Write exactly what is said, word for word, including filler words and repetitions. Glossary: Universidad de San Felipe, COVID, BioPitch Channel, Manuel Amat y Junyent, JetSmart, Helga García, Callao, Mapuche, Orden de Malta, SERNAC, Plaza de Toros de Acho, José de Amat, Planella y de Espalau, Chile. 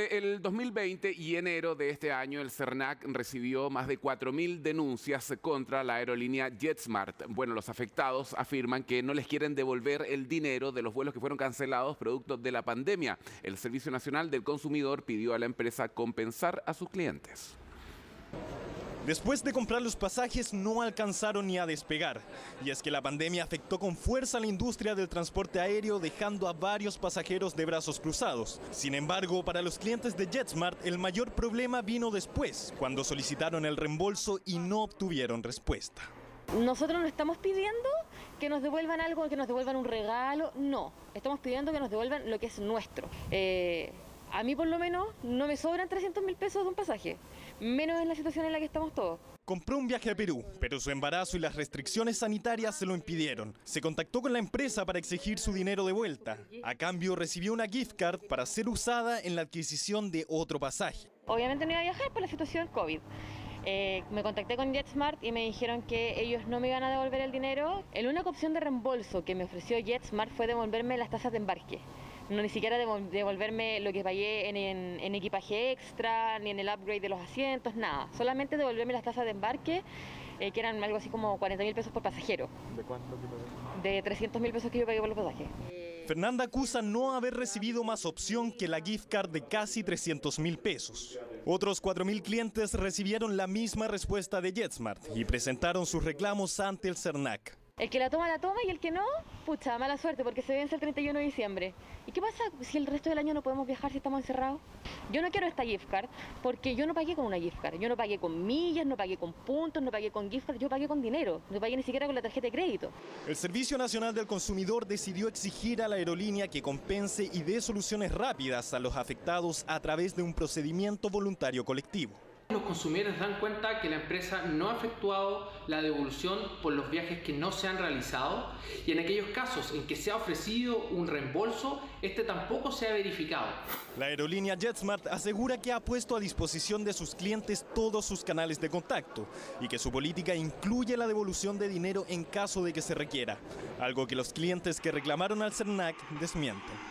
Entre el dos mil veinte y enero de este año, el SERNAC recibió más de cuatro mil denuncias contra la aerolínea JetSmart. Bueno, los afectados afirman que no les quieren devolver el dinero de los vuelos que fueron cancelados producto de la pandemia. El Servicio Nacional del Consumidor pidió a la empresa compensar a sus clientes. Después de comprar los pasajes no alcanzaron ni a despegar. Y es que la pandemia afectó con fuerza a la industria del transporte aéreo, dejando a varios pasajeros de brazos cruzados. Sin embargo, para los clientes de JetSmart el mayor problema vino después, cuando solicitaron el reembolso y no obtuvieron respuesta. Nosotros no estamos pidiendo que nos devuelvan algo, que nos devuelvan un regalo, no. Estamos pidiendo que nos devuelvan lo que es nuestro. Eh... A mí por lo menos no me sobran trescientos mil pesos de un pasaje, menos en la situación en la que estamos todos. Compró un viaje a Perú, pero su embarazo y las restricciones sanitarias se lo impidieron. Se contactó con la empresa para exigir su dinero de vuelta. A cambio recibió una gift card para ser usada en la adquisición de otro pasaje. Obviamente no iba a viajar por la situación del COVID. Eh, me contacté con JetSmart y me dijeron que ellos no me iban a devolver el dinero. La única opción de reembolso que me ofreció JetSmart fue devolverme las tasas de embarque. No ni siquiera devolverme lo que pagué en, en, en equipaje extra, ni en el upgrade de los asientos, nada. Solamente devolverme las tasas de embarque, eh, que eran algo así como cuarenta mil pesos por pasajero. ¿De cuánto? De trescientos mil pesos que yo pagué por los pasajes. Fernanda acusa no haber recibido más opción que la gift card de casi trescientos mil pesos. Otros cuatro mil clientes recibieron la misma respuesta de JetSmart y presentaron sus reclamos ante el SERNAC. El que la toma, la toma, y el que no, pucha, mala suerte, porque se vence el treinta y uno de diciembre. ¿Y qué pasa si el resto del año no podemos viajar, si estamos encerrados? Yo no quiero esta gift card, porque yo no pagué con una gift card. Yo no pagué con millas, no pagué con puntos, no pagué con gift card, yo pagué con dinero. No pagué ni siquiera con la tarjeta de crédito. El Servicio Nacional del Consumidor decidió exigir a la aerolínea que compense y dé soluciones rápidas a los afectados a través de un procedimiento voluntario colectivo. Los consumidores dan cuenta que la empresa no ha efectuado la devolución por los viajes que no se han realizado, y en aquellos casos en que se ha ofrecido un reembolso, este tampoco se ha verificado. La aerolínea JetSmart asegura que ha puesto a disposición de sus clientes todos sus canales de contacto y que su política incluye la devolución de dinero en caso de que se requiera, algo que los clientes que reclamaron al SERNAC desmienten.